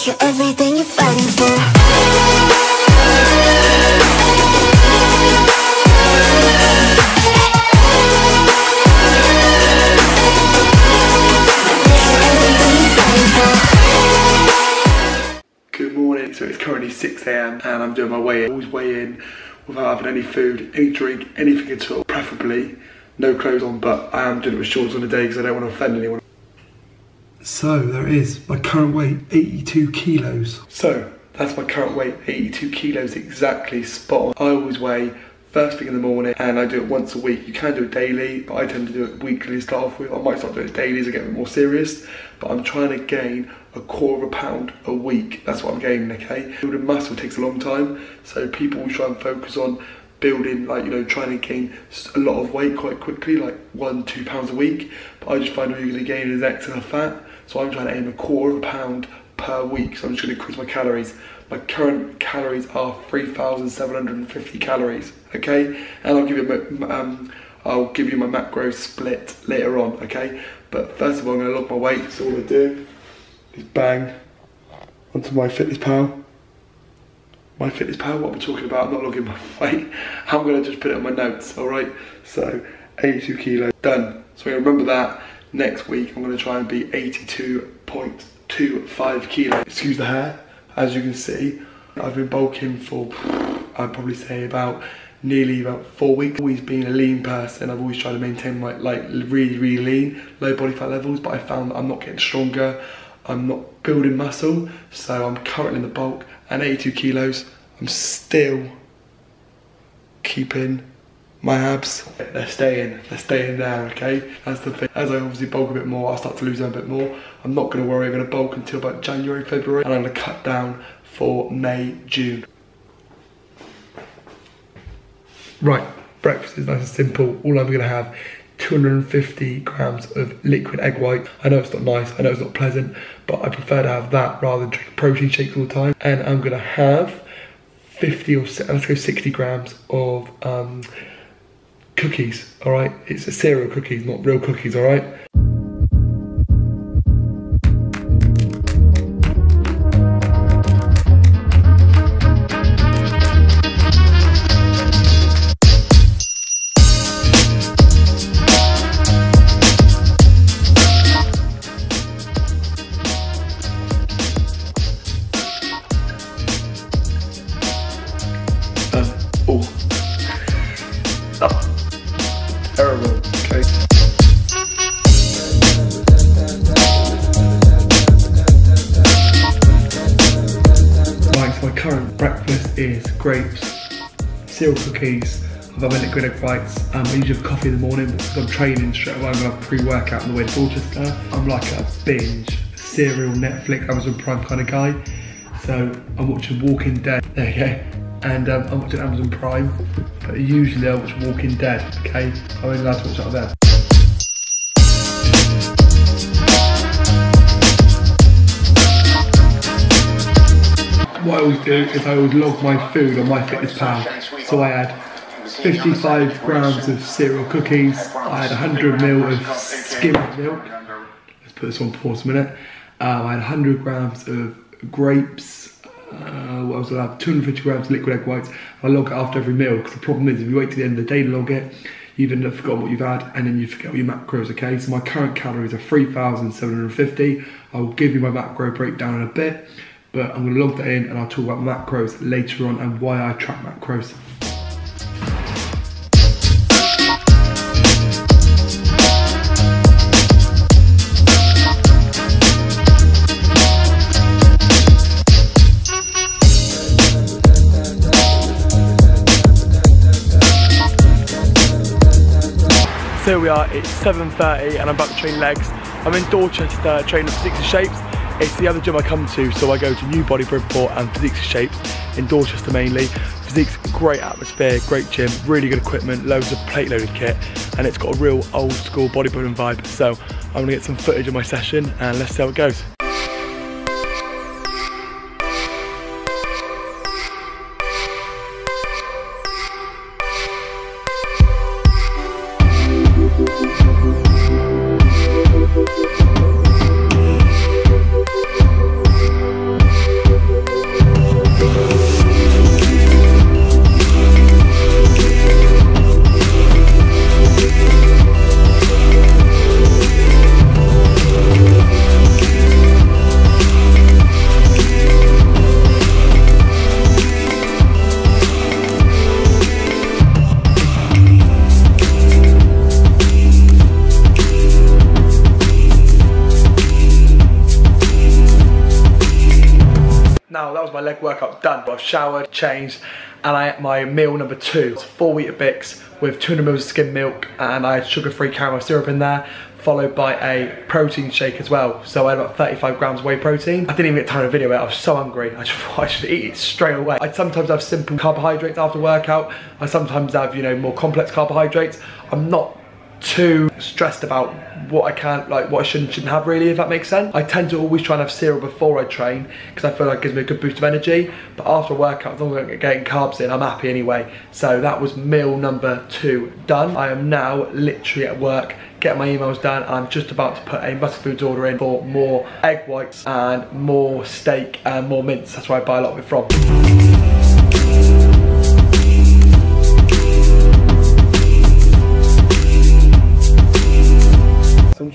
Fix you everything you're fighting for. So it's currently 6 AM and I'm doing my weigh-in. Always weigh in without having any food, any drink, anything at all. Preferably no clothes on, but I am doing it with shorts on the day because I don't want to offend anyone. So there it is, my current weight, 82 kilos. So that's my current weight, 82 kilos exactly, spot on. I always weigh first thing in the morning and I do it once a week. You can do it daily, but I tend to do it weekly to start off with. I might start doing it daily as I get a bit more serious, but I'm trying to gain a quarter of a pound a week. That's what I'm gaining, okay? Building muscle takes a long time, so people will try and focus on building, like, you know, trying to gain a lot of weight quite quickly, like 1-2 pounds a week, but I just find all you're going to gain is excess fat, so I'm trying to aim a quarter of a pound per week, so I'm just going to increase my calories. My current calories are 3,750 calories, okay? And I'll give you my macro split later on, okay? But first of all, I'm going to log my weight. So all I do is bang onto MyFitnessPal. MyFitnessPal, what I'm talking about, I'm not logging my weight. I'm going to just put it on my notes, all right? So 82 kilos, done. So I'm going to remember that. Next week, I'm going to try and be 82.25 kilos. Excuse the hair. As you can see, I've been bulking for, I'd probably say nearly about 4 weeks. I've always been a lean person. I've always tried to maintain my, like, really, really lean, low body fat levels, but I found that I'm not getting stronger. I'm not building muscle. So I'm currently in the bulk and 82 kilos. I'm still keeping my abs. They're staying there, okay? That's the thing. As I obviously bulk a bit more, I'll start to lose them a bit more. I'm not gonna worry, I'm gonna bulk until about January, February, and I'm gonna cut down for May, June. Right, breakfast is nice and simple. All I'm gonna have, 250 grams of liquid egg white. I know it's not nice, I know it's not pleasant, but I prefer to have that rather than drink protein shakes all the time. And I'm gonna have 60 grams of cookies, all right? It's a cereal cookies, not real cookies, all right? Grapes, cereal cookies, I've had my liquid egg whites. I usually have coffee in the morning, but because I'm training straight away, I'm going to have pre-workout on the way to Dorchester. I'm like a binge, cereal, Netflix, Amazon Prime kind of guy. So I'm watching Walking Dead, there you go. And I'm watching Amazon Prime, but usually I watch Walking Dead, okay? I'm only allowed to watch out there. What I always do is I always log my food on MyFitnessPal. So I had 55 grams of cereal cookies, I had 100 ml of skimmed milk, let's put this on pause a minute, I had 100 grams of grapes, what else did I have, 250 grams of liquid egg whites. I log it after every meal, because the problem is if you wait to the end of the day to log it, you've ended up forgotten what you've had and then you forget all your macros, okay? So my current calories are 3,750, I will give you my macro breakdown in a bit. But I'm going to log that in and I'll talk about macros later on and why I track macros. So here we are, it's 7:30 and I'm about to train legs. I'm in Dorchester training Physiques and Shapes. It's the other gym I come to, so I go to New Bodybuilding Port and Physiques and Shapes in Dorchester mainly. Physiques, great atmosphere, great gym, really good equipment, loads of plate loaded kit, and it's got a real old school bodybuilding vibe. So I'm gonna get some footage of my session and let's see how it goes. Now that was my leg workout done. I've showered, changed, and I ate my meal number 2. It's 4 Weetabix with 200ml of skim milk, and I had sugar-free caramel syrup in there, followed by a protein shake as well. So I had about 35 grams of whey protein. I didn't even get time to video it, I was so hungry. I just thought I should eat it straight away. I sometimes have simple carbohydrates after workout. I sometimes have, you know, more complex carbohydrates. I'm not too stressed about what I can't, like what I should and shouldn't have really, if that makes sense. I tend to always try and have cereal before I train because I feel like it gives me a good boost of energy, but after a workout, as long as I'm getting carbs in, I'm happy anyway. So that was meal number 2 done. I am now literally at work, getting my emails done, and I'm just about to put a Muscle Foods order in for more egg whites and more steak and more mince. That's where I buy a lot of it from.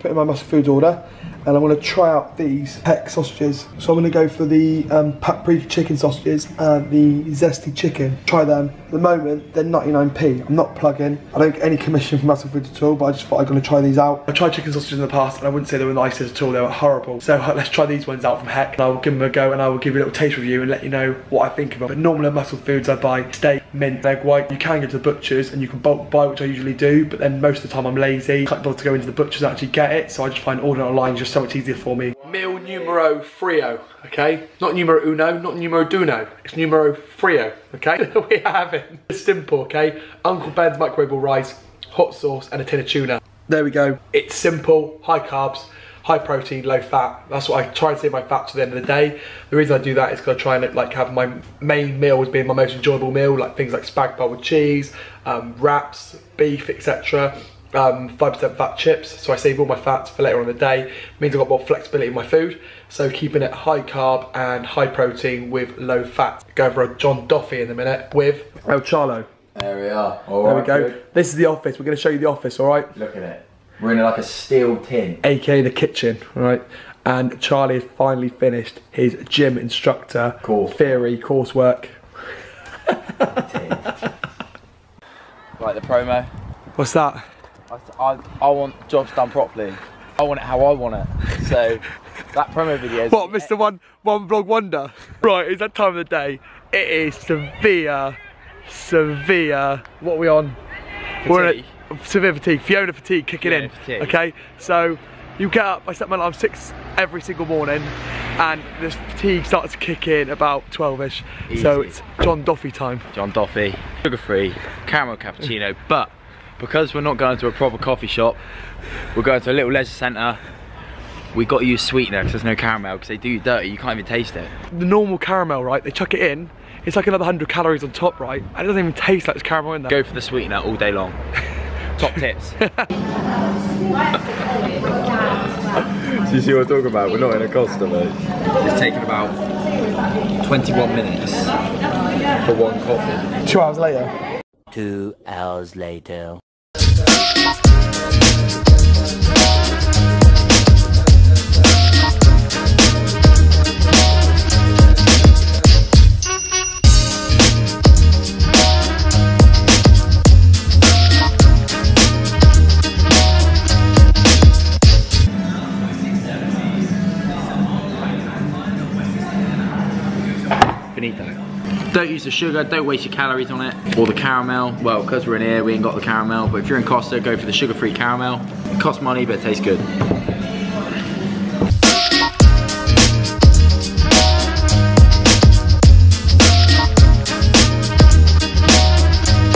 Put in my Muscle Foods order, and I'm going to try out these heck sausages. So I'm going to go for the paprika chicken sausages and the zesty chicken. Try them. At the moment, they're 99p. I'm not plugging. I don't get any commission from Muscle Foods at all, but I just thought I'm going to try these out. I tried chicken sausages in the past, and I wouldn't say they were nice at all. They were horrible. So let's try these ones out from heck, and I'll give them a go, and I will give you a little taste review and let you know what I think of them. But normally at Muscle Foods, I buy steak, mint, egg white. You can go to the butchers and you can bulk buy, which I usually do, but then most of the time I'm lazy. I can't bother to go into the butchers and actually get it, so I just find ordering online just so much easier for me. Meal numero frio, okay? Not numero uno, not numero duno. It's numero frio, okay? We have it. It's simple, okay? Uncle Ben's microwavable rice, hot sauce, and a tin of tuna. There we go. It's simple, high carbs, high protein, low fat. That's what I try to save my fat to the end of the day. The reason I do that is because I try and like have my main meal as being my most enjoyable meal, like things like spag bowl with cheese, wraps, beef, etc. 5% fat chips, so I save all my fats for later on in the day. Means I've got more flexibility in my food, so keeping it high carb and high protein with low fat. Going for a John Doffy in a minute with El Charlo. There we are. All right, there we go. Good. This is the office. We're going to show you the office, all right? Look at it. We're in like a steel tin, aka the kitchen, right? And Charlie has finally finished his gym instructor theory coursework. Right, the promo. What's that? I want jobs done properly. I want it how I want it. So that promo video is what, Mr. One Vlog Wonder? Right, it's that time of the day. It is severe. What are we on? Fatigue. We're on severe fatigue. Fiona fatigue kicking in. Fatigue. Okay, so you get up. I set my alarm 6 every single morning, and this fatigue starts to kick in about 12ish. Easy. So it's John Doffy time. John Doffy, sugar-free, caramel cappuccino, but because we're not going to a proper coffee shop, we're going to a little leisure centre. We got to use sweetener because there's no caramel, because they do you dirty, you can't even taste it. The normal caramel, right, they chuck it in, it's like another 100 calories on top, right? And it doesn't even taste like there's caramel in there. Go for the sweetener all day long. Top tips. So you see what I'm talking about? We're not in a Costa, mate. It's taken about 21 minutes for one coffee. 2 hours later. 2 hours later. Don't use the sugar, don't waste your calories on it, or the caramel. Well, because we're in here, we ain't got the caramel, but if you're in Costa, go for the sugar-free caramel. It costs money, but it tastes good.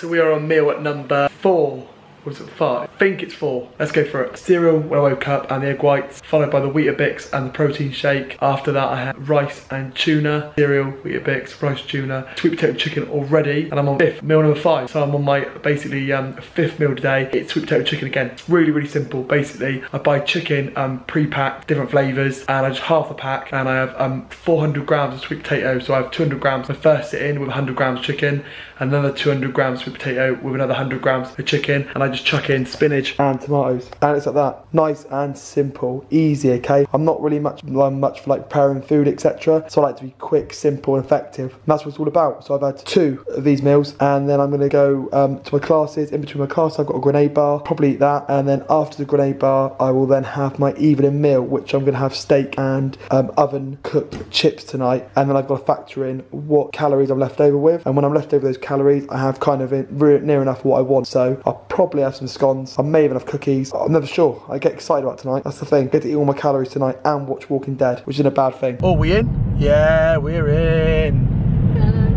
So we are on meal at number 4. Was it 5? I think it's 4. Let's go for it. Cereal when I woke up and the egg whites, followed by the Weetabix and the protein shake. After that I had rice and tuna. Cereal, Weetabix, rice, tuna. Sweet potato chicken already, and I'm on meal number 5. So I'm on my basically 5th meal today. It's sweet potato chicken again. It's really simple. Basically I buy chicken pre-packed, different flavours, and I just half the pack, and I have 400 grams of sweet potato, so I have 200 grams my first sitting with 100 grams chicken, another 200 grams sweet potato with another 100 grams of chicken, and I just just chuck in spinach and tomatoes, and it's like that. Nice and simple, easy, okay? I'm not really much for like preparing food, etc. So I like to be quick, simple and effective, and that's what it's all about. So I've had 2 of these meals, and then I'm going to go to my classes. In between my classes I've got a Grenade bar, probably eat that, and then after the Grenade bar I will then have my evening meal, which I'm going to have steak and oven cooked chips tonight. And then I've got to factor in what calories I'm left over with, and when I'm left over those calories I have kind of near enough what I want. So I'll probably have some scones, I may even have cookies, I'm never sure. I get excited about tonight, that's the thing. I get to eat all my calories tonight and watch Walking Dead, which isn't a bad thing. Oh, we in? Yeah, we're in.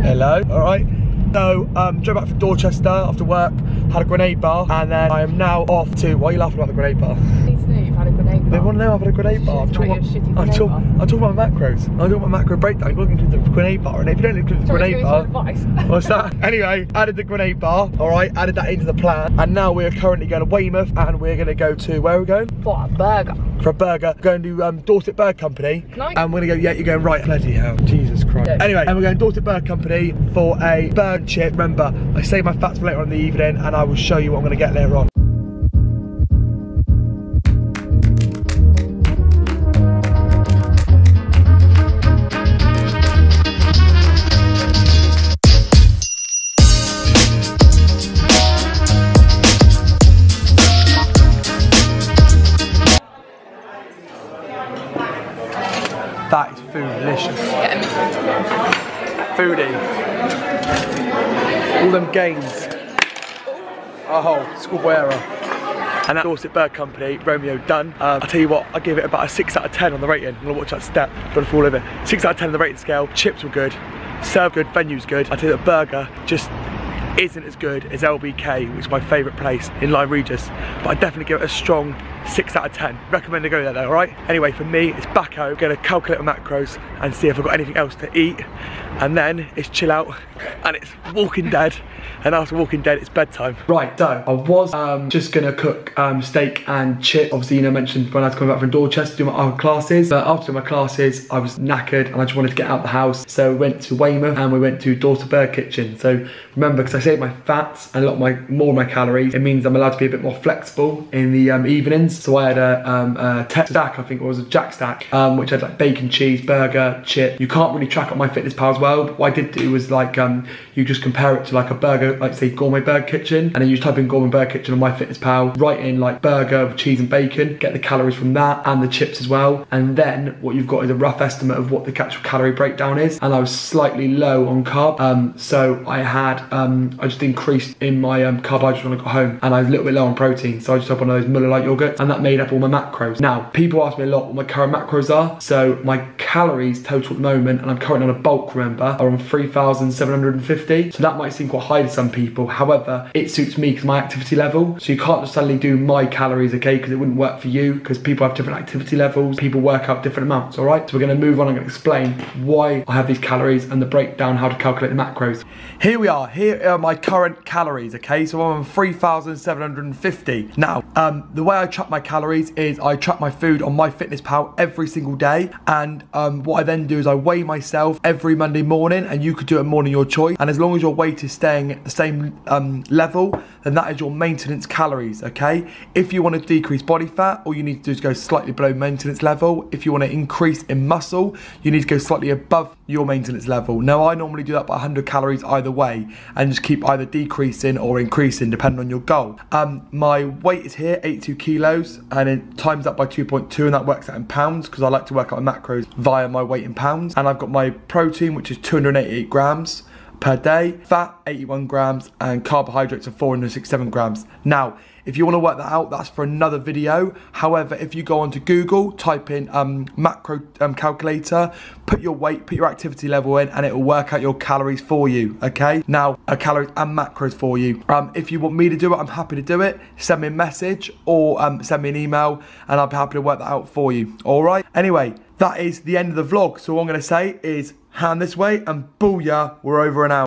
Hello. All right. So, drove back from Dorchester after work, had a Grenade bar, and then I am now off to... Why are you laughing about the Grenade bar? They want to know I've had a Grenade bar. I'm talking about macros. I'm talking about macro breakdown. You've got to include the Grenade bar. And if you don't include the Grenade bar... What's that? Anyway, added the Grenade bar. Alright, added that into the plan. And now we're currently going to Weymouth, and we're going to go to... Where are we going? For a burger. For a burger. We're going to Dorset Bird Company. And we're going to go... Yeah, you're going right. Bloody hell. Jesus Christ. Yeah. Anyway, and we're going to Dorset Bird Company for a burger chip. Remember, I save my fats for later on in the evening, and I will show you what I'm going to get later on. That is food-licious. Yeah. Foodie. All them gains. Oh, schoolboy error. And that Dorset Bird Company, Romeo Dunn. I'll tell you what, I give it about a 6 out of 10 on the rating. I'm gonna watch that step, gonna fall over. 6 out of 10 on the rating scale. Chips were good, served good, venue's good. I tell you, the burger just isn't as good as LBK, which is my favourite place in Lyme Regis, but I definitely give it a strong 6 out of 10. Recommend to go there though, alright? Anyway, for me, it's back home, gonna calculate my macros and see if I've got anything else to eat, and then it's chill out, and it's Walking Dead, and after Walking Dead, it's bedtime. Right, so I was just gonna cook steak and chips. Obviously, you know, I mentioned when I was coming back from Dorchester to do my other classes, but after my classes, I was knackered, and I just wanted to get out of the house, so we went to Weymouth, and we went to Dorterberg Kitchen. So remember, because I save my fats and a lot more of my calories, it means I'm allowed to be a bit more flexible in the evenings. So I had a stack, I think it was a jack stack, which had like bacon, cheese, burger, chip. You can't really track up MyFitnessPal as well. But what I did do was like, you just compare it to like a burger, like say Gourmet Bird Kitchen, and then you just type in Gourmet Bird Kitchen on MyFitnessPal, write in like burger with cheese and bacon, get the calories from that and the chips as well. And then what you've got is a rough estimate of what the actual calorie breakdown is. And I was slightly low on carb. So I had, I just increased in my carbohydrates when I got home, and I was a little bit low on protein, so I just had one of those Muller Lite yogurts, and that made up all my macros. Now, people ask me a lot what my current macros are, so my calories total at the moment, and I'm currently on a bulk, remember, are on 3,750, so that might seem quite high to some people. However, it suits me because my activity level, so you can't just suddenly do my calories, okay, because it wouldn't work for you, because people have different activity levels, people work out different amounts, all right? So we're going to move on, I'm going to explain why I have these calories and the breakdown, how to calculate the macros. Here we are, here are my current calories, okay? So I'm on 3,750. Now, the way I track my calories is I track my food on MyFitnessPal every single day, and what I then do is I weigh myself every Monday morning, and you could do it morning your choice, and as long as your weight is staying at the same level, then that is your maintenance calories, okay? If you want to decrease body fat, all you need to do is go slightly below maintenance level. If you want to increase in muscle, you need to go slightly above your maintenance level. Now, I normally do that by 100 calories either way, and just keep either decreasing or increasing depending on your goal. My weight is here, 82 kilos, and it times that by 2.2, and that works out in pounds because I like to work out my macros via my weight in pounds. And I've got my protein, which is 288 grams per day, fat 81 grams, and carbohydrates are 467 grams. Now, if you want to work that out, that's for another video. However, if you go onto Google, type in macro calculator, put your weight, put your activity level in, and it will work out your calories for you, okay? Now, calories and macros for you. If you want me to do it, I'm happy to do it. Send me a message or send me an email, and I'll be happy to work that out for you, all right? Anyway, that is the end of the vlog. So what I'm going to say is hand this way and booyah, we're over and out.